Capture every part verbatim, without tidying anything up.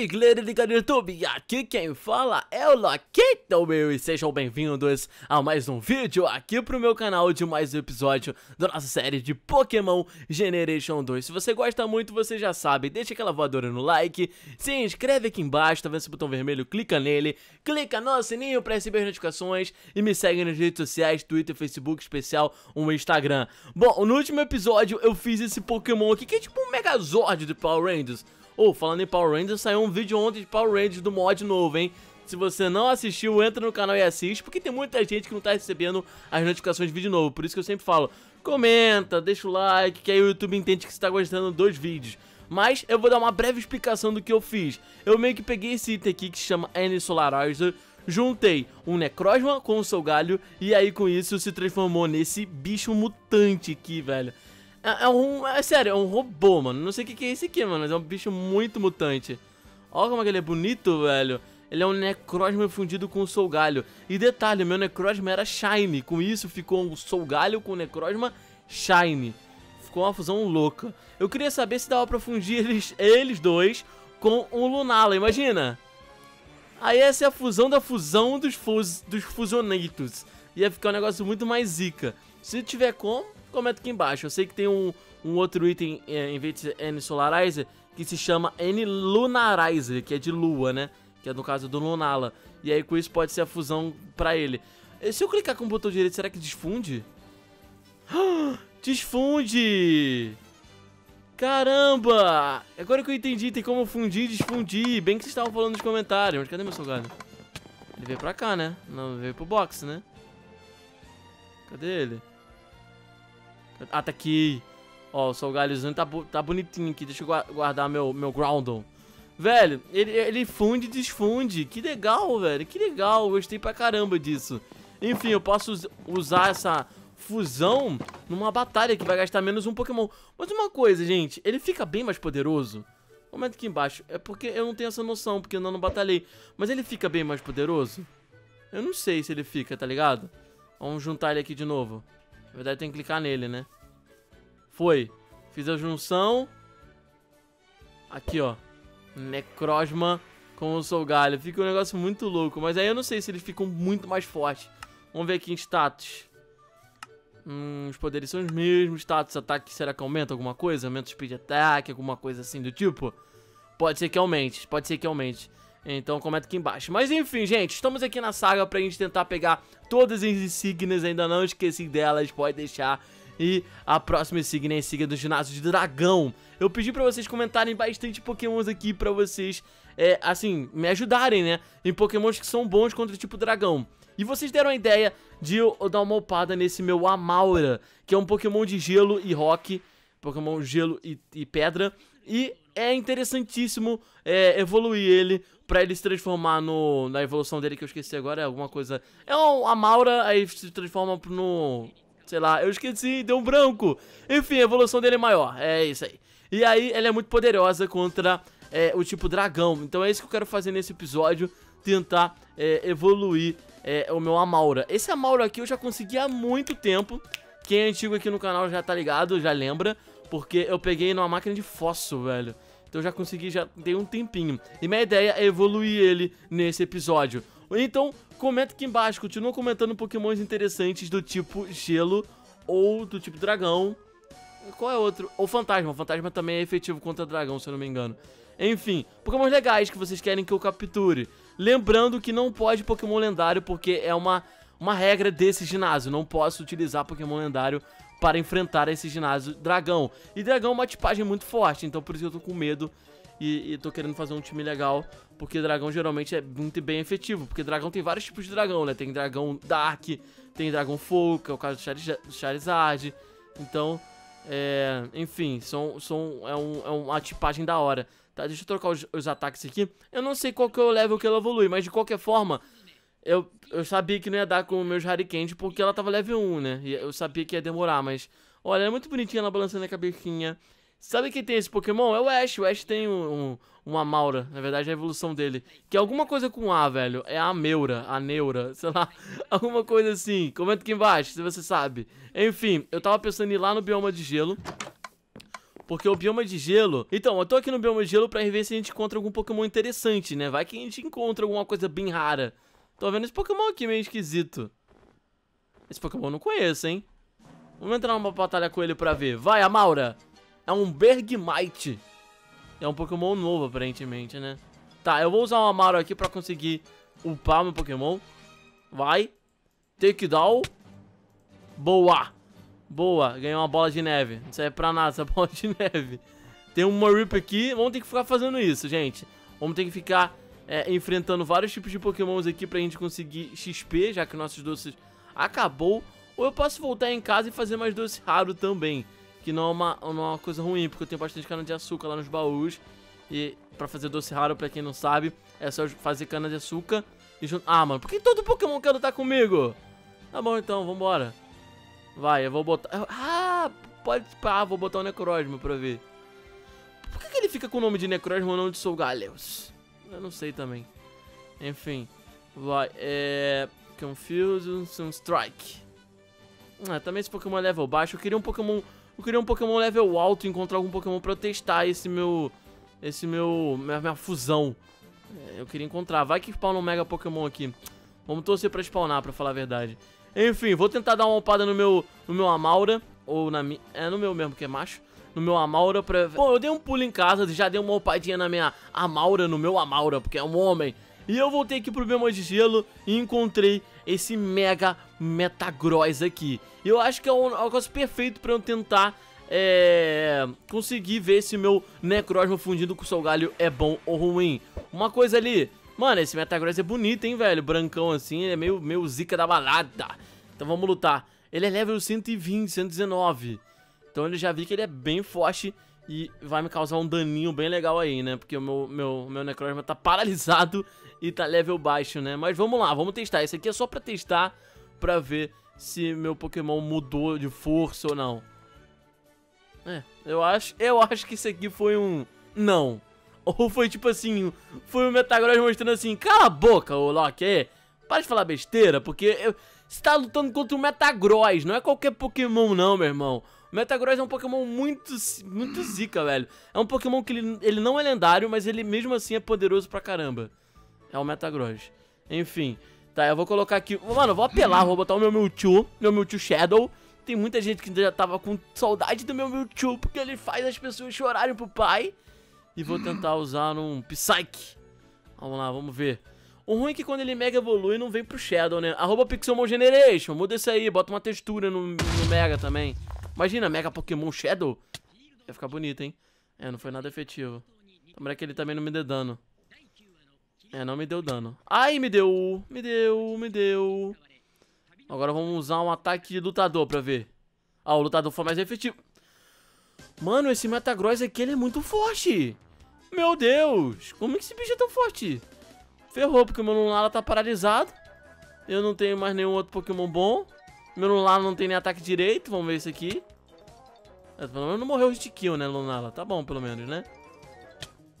aí, galera ligada no YouTube, aqui quem fala é o Lokito, meu, e sejam bem-vindos a mais um vídeo aqui pro meu canal de mais um episódio da nossa série de Pokémon Generation dois. Se você gosta muito, você já sabe, deixa aquela voadora no like, se inscreve aqui embaixo, tá vendo esse botão vermelho, clica nele, clica no sininho pra receber as notificações e me segue nas redes sociais, Twitter, Facebook, especial, um Instagram. Bom, no último episódio eu fiz esse Pokémon aqui, que é tipo um Megazord do Power Rangers. Ou, oh, falando em Power Rangers, saiu um vídeo ontem de Power Rangers do mod novo, hein? Se você não assistiu, entra no canal e assiste, porque tem muita gente que não tá recebendo as notificações de vídeo novo. Por isso que eu sempre falo, comenta, deixa o like, que aí o YouTube entende que você tá gostando dos vídeos. Mas eu vou dar uma breve explicação do que eu fiz. Eu meio que peguei esse item aqui que se chama N-Solarizer, juntei um Necrozma com o Solgaleo, e aí com isso se transformou nesse bicho mutante aqui, velho. É, é um... é sério, é um robô, mano. Não sei o que, que é esse aqui, mano, mas é um bicho muito mutante. Olha como é que ele é bonito, velho. Ele é um Necrozma fundido com o Solgaleo. E detalhe, meu Necrozma era Shiny. Com isso ficou um Solgaleo com o Necrozma Shiny. Ficou uma fusão louca. Eu queria saber se dava pra fundir eles, eles dois com um Lunala, imagina. Aí essa é a fusão da fusão dos, fus, dos fusionatos. Ia ficar um negócio muito mais zica. Se tiver como... comenta aqui embaixo. Eu sei que tem um, um outro item é, em vez de N Solarizer, que se chama N Lunarizer, que é de lua, né? Que é no caso do Lunala. E aí com isso pode ser a fusão pra ele. E se eu clicar com o botão direito, será que desfunde? Desfunde! Caramba! Agora que eu entendi, tem como fundir e desfundir. Bem que vocês estavam falando nos comentários. Mas cadê meu Solgaleo? Ele veio pra cá, né? Não, veio pro box, né? Cadê ele? Ah, tá aqui. Ó, o Solgaleozinho tá, tá bonitinho aqui. Deixa eu guardar meu, meu Groudon. Velho, ele, ele funde e desfunde. Que legal, velho. Que legal. Gostei pra caramba disso. Enfim, eu posso us usar essa fusão numa batalha que vai gastar menos um Pokémon. Mas uma coisa, gente. Ele fica bem mais poderoso? Comenta aqui embaixo. É porque eu não tenho essa noção, porque eu não, não batalhei. Mas ele fica bem mais poderoso? Eu não sei se ele fica, tá ligado? Vamos juntar ele aqui de novo. Na verdade tem que clicar nele, né? Foi. Fiz a junção. Aqui, ó. Necrozma com o Solgaleo. Fica um negócio muito louco. Mas aí eu não sei se eles ficam muito mais fortes. Vamos ver aqui em status. Hum, os poderes são os mesmos. Status, ataque, será que aumenta alguma coisa? Aumenta o speed attack, alguma coisa assim do tipo? Pode ser que aumente. Pode ser que aumente. Então comenta aqui embaixo. Mas enfim, gente, estamos aqui na saga pra gente tentar pegar todas as insígnias. Ainda não esqueci delas, pode deixar. E a próxima insígnia é a insígnia do ginásio de dragão. Eu pedi pra vocês comentarem bastante pokémons aqui pra vocês, é, assim, me ajudarem, né? Em pokémons que são bons contra o tipo dragão. E vocês deram a ideia de eu dar uma upada nesse meu Amaura, que é um pokémon de gelo e rock. Pokémon gelo e, e pedra. E... é interessantíssimo é, evoluir ele pra ele se transformar no... na evolução dele que eu esqueci agora, é alguma coisa... é um, a Amaura, aí se transforma no... sei lá, eu esqueci, deu um branco. Enfim, a evolução dele é maior, é isso aí. E aí ela é muito poderosa contra é, o tipo dragão. Então é isso que eu quero fazer nesse episódio, tentar é, evoluir é, o meu Amaura. Esse Amaura aqui eu já consegui há muito tempo. Quem é antigo aqui no canal já tá ligado, já lembra. Porque eu peguei numa máquina de fóssil, velho. Então eu já consegui, já dei um tempinho. E minha ideia é evoluir ele nesse episódio. Então, comenta aqui embaixo. Continua comentando pokémons interessantes do tipo gelo ou do tipo dragão. Qual é outro? Ou fantasma. O fantasma também é efetivo contra dragão, se eu não me engano. Enfim, pokémons legais que vocês querem que eu capture. Lembrando que não pode pokémon lendário, porque é uma, uma regra desse ginásio. Não posso utilizar pokémon lendário para enfrentar esse ginásio dragão. E dragão é uma tipagem muito forte, então por isso eu tô com medo e, e tô querendo fazer um time legal, porque dragão geralmente é muito bem efetivo, porque dragão tem vários tipos de dragão, né? Tem dragão dark, tem dragão fogo, que é o caso do Chariz Charizard. Então, é, enfim, são, são, é, um, é uma tipagem da hora, tá? Deixa eu trocar os, os ataques aqui. Eu não sei qual que é o level que ela evolui, mas de qualquer forma... Eu, eu sabia que não ia dar com meus Harikens, porque ela tava level um, né? E eu sabia que ia demorar, mas... olha, é muito bonitinha ela balançando a cabecinha. Sabe quem tem esse Pokémon? É o Ash. O Ash tem um, um, uma Amaura, na verdade é a evolução dele. Que é alguma coisa com A, velho. É a Ameura, a Neura, sei lá. Alguma coisa assim. Comenta aqui embaixo se você sabe. Enfim, eu tava pensando em ir lá no bioma de gelo. porque o bioma de gelo... Então, eu tô aqui no bioma de gelo pra ver se a gente encontra algum Pokémon interessante, né? Vai que a gente encontra alguma coisa bem rara. Tô vendo esse Pokémon aqui meio esquisito. Esse Pokémon eu não conheço, hein? Vamos entrar numa batalha com ele pra ver. Vai, Amaura! É um Bergmite. É um Pokémon novo, aparentemente, né? Tá, eu vou usar o Amaura aqui pra conseguir upar meu Pokémon. Vai. Takedown. Boa. Boa. Ganhei uma bola de neve. Não serve pra nada essa bola de neve. Tem um Mareep aqui. Vamos ter que ficar fazendo isso, gente. Vamos ter que ficar é, enfrentando vários tipos de Pokémons aqui pra gente conseguir X P, já que nossos doces acabou. Ou eu posso voltar em casa e fazer mais doce raro também, que não é uma, não é uma coisa ruim, porque eu tenho bastante cana de açúcar lá nos baús. E pra fazer doce raro, pra quem não sabe, é só fazer cana de açúcar e junto... Ah, mano, por que todo Pokémon quer lutar comigo? Tá bom então, vambora. Vai, eu vou botar... Ah, pode... Ah, vou botar o Necrozma pra ver. Por que, que ele fica com o nome de Necrozma ou não de Solgaleo? Eu não sei também. Enfim, vai, é... Confusion, Sunstrike. Ah, também esse Pokémon é level baixo. Eu queria um Pokémon... Eu queria um Pokémon level alto e encontrar algum Pokémon pra eu testar esse meu... Esse meu... Minha, minha fusão. É, eu queria encontrar. Vai que spawna um mega Pokémon aqui. Vamos torcer pra spawnar, pra falar a verdade. Enfim, vou tentar dar uma upada no meu... No meu Amaura. Ou na minha... É, no meu mesmo, que é macho. No meu Amaura pra... Bom, eu dei um pulo em casa. Já dei uma upadinha na minha Amaura. No meu Amaura, porque é um homem. E eu voltei aqui pro bioma de gelo e encontrei esse mega Metagross aqui. E eu acho que é um negócio perfeito pra eu tentar... É... conseguir ver se meu Necrozma fundido com o Solgaleo é bom ou ruim. Uma coisa ali... Mano, esse Metagross é bonito, hein, velho? Brancão assim, ele é meio, meio zica da balada. Então vamos lutar. Ele é level cento e vinte, cento e dezenove. Então eu já vi que ele é bem forte e vai me causar um daninho bem legal aí, né? Porque o meu, meu, meu Necrozma tá paralisado e tá level baixo, né? Mas vamos lá, vamos testar. Esse aqui é só pra testar, pra ver se meu Pokémon mudou de força ou não. É, eu acho, eu acho que isso aqui foi um... Não. Ou foi tipo assim, foi o Metagross mostrando assim, cala a boca, ô Loki, para de falar besteira, porque eu... você tá lutando contra o Metagross, não é qualquer Pokémon não, meu irmão. O Metagross é um Pokémon muito, muito zica, velho. É um Pokémon que ele, ele não é lendário, mas ele mesmo assim é poderoso pra caramba. É o Metagross. Enfim, tá, eu vou colocar aqui... Mano, eu vou apelar, vou botar o meu Mewtwo, meu Mewtwo Shadow. Tem muita gente que já tava com saudade do meu Mewtwo, porque ele faz as pessoas chorarem pro pai. E vou tentar usar um Psyche. Vamos lá, vamos ver. O ruim é que quando ele mega evolui, não vem pro Shadow, né? Arroba Pixelmon Generation, muda isso aí, bota uma textura no, no mega também. Imagina, mega Pokémon Shadow. Vai ficar bonito, hein? É, não foi nada efetivo. Tomara que ele também não me dê dano. É, não me deu dano. Ai, me deu, me deu, me deu. Agora vamos usar um ataque de lutador pra ver. Ah, o lutador foi mais efetivo. Mano, esse Metagross aqui, ele é muito forte. Meu Deus, como é que esse bicho é tão forte? Ferrou, porque o meu Lunala tá paralisado. Eu não tenho mais nenhum outro Pokémon bom. Meu Lunala não tem nem ataque direito, vamos ver isso aqui. É, pelo menos não morreu o hit kill, né, Lunala? Tá bom, pelo menos, né?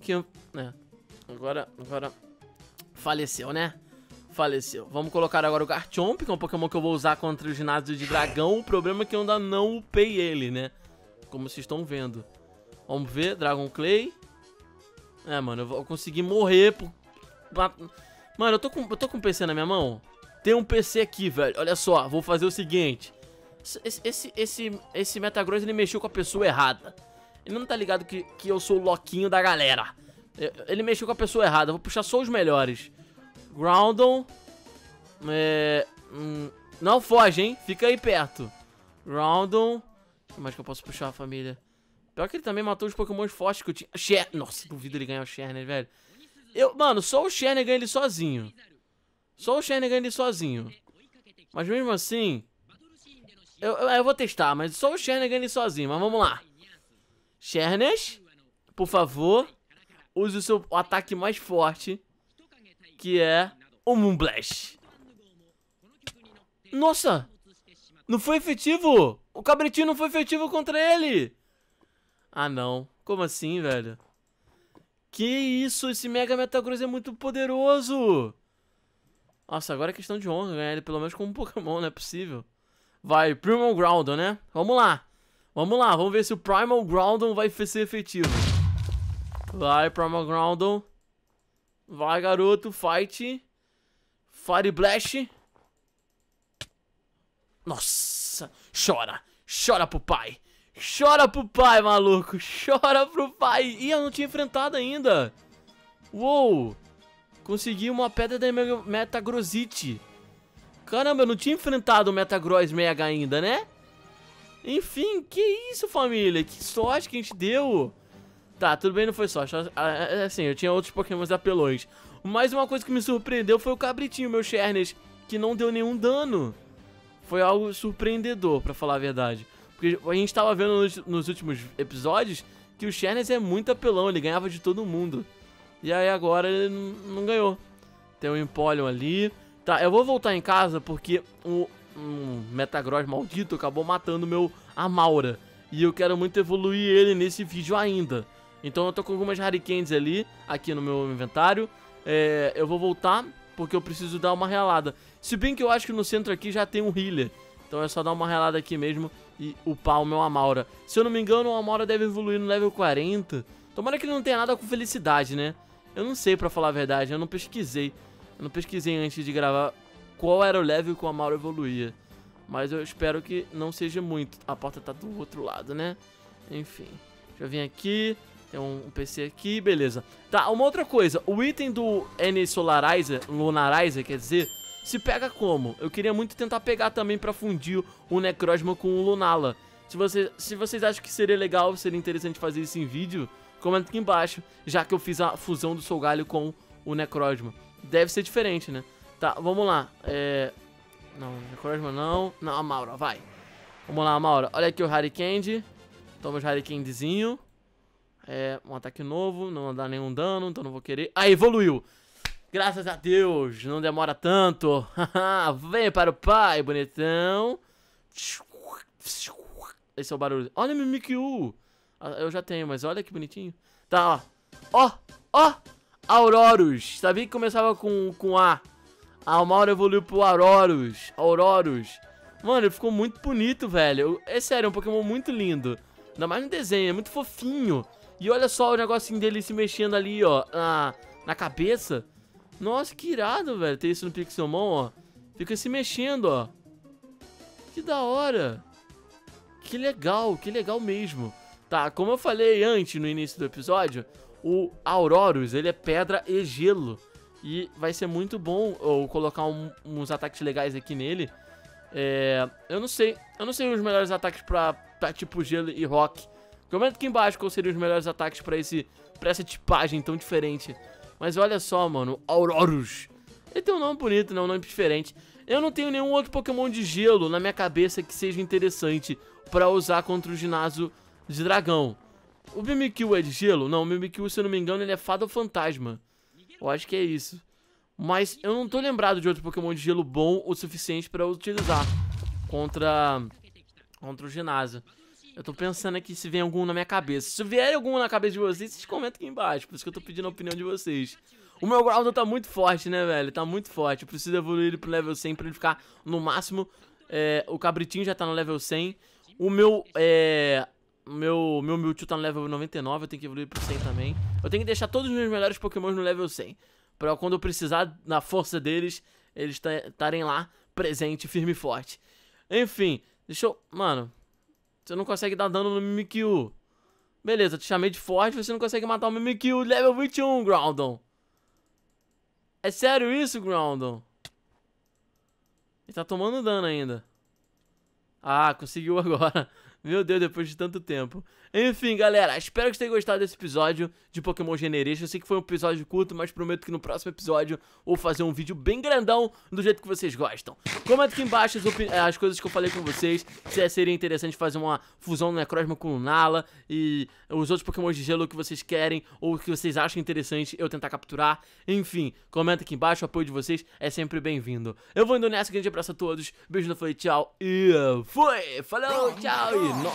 Que, né? Agora, agora... Faleceu, né? Faleceu. Vamos colocar agora o Garchomp, que é um Pokémon que eu vou usar contra o ginásio de dragão. O problema é que eu ainda não upei ele, né? Como vocês estão vendo. Vamos ver, Dragon Clay. É, mano, eu vou conseguir morrer por... Mano, eu tô com, eu tô com um P C na minha mão. Tem um P C aqui, velho. Olha só, vou fazer o seguinte. Esse, esse, esse, esse Metagross, ele mexeu com a pessoa errada. Ele não tá ligado que, que eu sou o loquinho da galera. Ele mexeu com a pessoa errada. Eu vou puxar só os melhores. Groudon. É... Hum, não foge, hein? Fica aí perto. Groudon. O que mais que eu posso puxar, família? Pior que ele também matou os Pokémons fortes que eu tinha. Xer... Nossa, duvido ele ganhar o Xerneas, velho. Eu, mano, só o Xerneas ganha ele sozinho. Só o Xerneas ganha ele sozinho. Mas mesmo assim... Eu, eu, eu vou testar, mas só o Xerneas ganha ele sozinho. Mas vamos lá. Xerneas, por favor, use o seu ataque mais forte, que é o Moonblast. Nossa! Não foi efetivo! O cabritinho não foi efetivo contra ele! Ah, não. Como assim, velho? Que isso? Esse Mega Metagross é muito poderoso! Nossa, agora é questão de honra ganhar ele, pelo menos como um Pokémon, não é possível. Vai, Primal Groudon, né? Vamos lá! Vamos lá, vamos ver se o Primal Groudon vai ser efetivo. Vai, Primal Groudon. Vai, garoto, fight. Fire Blast. Nossa, chora. Chora pro pai. Chora pro pai, maluco. Chora pro pai. Ih, eu não tinha enfrentado ainda. Uou. Consegui uma pedra da Metagrossite. Caramba, eu não tinha enfrentado o Metagross Mega ainda, né? Enfim, que isso, família. Que sorte que a gente deu. Tá, tudo bem, não foi sorte. Assim, eu tinha outros pokémons apelões. Mas uma coisa que me surpreendeu foi o cabritinho, meu Xerneas, que não deu nenhum dano. Foi algo surpreendedor, pra falar a verdade. Porque a gente tava vendo nos, nos últimos episódios que o Xerneas é muito apelão, ele ganhava de todo mundo. E aí agora ele não ganhou. Tem o Empoleon ali. Tá, eu vou voltar em casa porque o um Metagross maldito acabou matando o meu Amaura. E eu quero muito evoluir ele nesse vídeo ainda. Então eu tô com algumas Harikens ali, aqui no meu inventário. É, eu vou voltar porque eu preciso dar uma relada. Se bem que eu acho que no centro aqui já tem um healer. Então é só dar uma relada aqui mesmo e upar o meu Amaura. Se eu não me engano, o Amaura deve evoluir no level quarenta. Tomara que ele não tenha nada com felicidade, né? Eu não sei, pra falar a verdade, eu não pesquisei. Eu não pesquisei antes de gravar qual era o level que o Amaura evoluía. Mas eu espero que não seja muito. A porta tá do outro lado, né? Enfim, já vim aqui. Tem um P C aqui, beleza. Tá, uma outra coisa, o item do N-Solarizer, Lunarizer, quer dizer, se pega como? Eu queria muito tentar pegar também pra fundir o Necrozma com o Lunala. Se, você, se vocês acham que seria legal, seria interessante fazer isso em vídeo, comenta aqui embaixo, já que eu fiz a fusão do Solgaleo com o Necrozma. Deve ser diferente, né? Tá, vamos lá. É... Não, Necrozma não. Não, Amaura, vai. Vamos lá, Amaura. Olha aqui o Harikand. Toma os Harikandezinho. É, um ataque novo, não dá nenhum dano, então não vou querer. Ah, evoluiu! Graças a Deus, não demora tanto. Vem para o pai, bonitão. Esse é o barulho. Olha o Mimikyu. Eu já tenho, mas olha que bonitinho. Tá, ó. Ó, ó. Aurorus. Sabia que começava com, com A. A Amaura evoluiu pro Aurorus. Aurorus. Mano, ele ficou muito bonito, velho. É sério, é um Pokémon muito lindo. Ainda mais no desenho, é muito fofinho. E olha só o negocinho dele se mexendo ali, ó, na, na cabeça. Nossa, que irado, velho, ter isso no Pixelmon, ó. Fica se mexendo, ó. Que da hora. Que legal, que legal mesmo. Tá, como eu falei antes, no início do episódio, o Aurorus, ele é pedra e gelo. E vai ser muito bom eu colocar um, uns ataques legais aqui nele. É, eu não sei, eu não sei os melhores ataques pra, pra tipo gelo e rock. Comenta aqui embaixo qual seriam os melhores ataques pra, esse, pra essa tipagem tão diferente. Mas olha só, mano, Aurorus. Ele tem um nome bonito, né? Um nome diferente. Eu não tenho nenhum outro Pokémon de gelo na minha cabeça que seja interessante pra usar contra o ginásio de dragão. O Mimikyu é de gelo? Não, o Mimikyu, se eu não me engano, ele é fada ou fantasma. Eu acho que é isso. Mas eu não tô lembrado de outro Pokémon de gelo bom o suficiente pra eu utilizar contra, contra o ginásio. Eu tô pensando aqui se vem algum na minha cabeça. Se vier algum na cabeça de vocês, vocês comentam aqui embaixo. Por isso que eu tô pedindo a opinião de vocês. O meu Groudon tá muito forte, né, velho? Tá muito forte. Eu preciso evoluir ele pro level cem pra ele ficar no máximo. É, o Cabritinho já tá no level cem. O meu, é... Meu, meu Mewtwo tá no level noventa e nove. Eu tenho que evoluir pro cem também. Eu tenho que deixar todos os meus melhores pokémons no level cem. Pra quando eu precisar da força deles, eles estarem lá, presente, firme e forte. Enfim, deixa eu... Mano... Você não consegue dar dano no Mimikyu. Beleza, eu te chamei de forte, você não consegue matar o Mimikyu. Level vinte e um, Groudon. É sério isso, Groudon? Ele tá tomando dano ainda. Ah, conseguiu agora. Meu Deus, depois de tanto tempo. Enfim, galera, espero que vocês tenham gostado desse episódio de Pokémon Generation. Eu sei que foi um episódio curto, mas prometo que no próximo episódio vou fazer um vídeo bem grandão, do jeito que vocês gostam. Comenta aqui embaixo as, as coisas que eu falei com vocês. Se seria interessante fazer uma fusão do Necrozma com o Lunala e os outros Pokémon de gelo que vocês querem ou que vocês acham interessante eu tentar capturar. Enfim, comenta aqui embaixo, o apoio de vocês é sempre bem-vindo. Eu vou indo nessa, grande abraço a todos. Beijo no foi, tchau e fui! Falou, tchau e... Nice.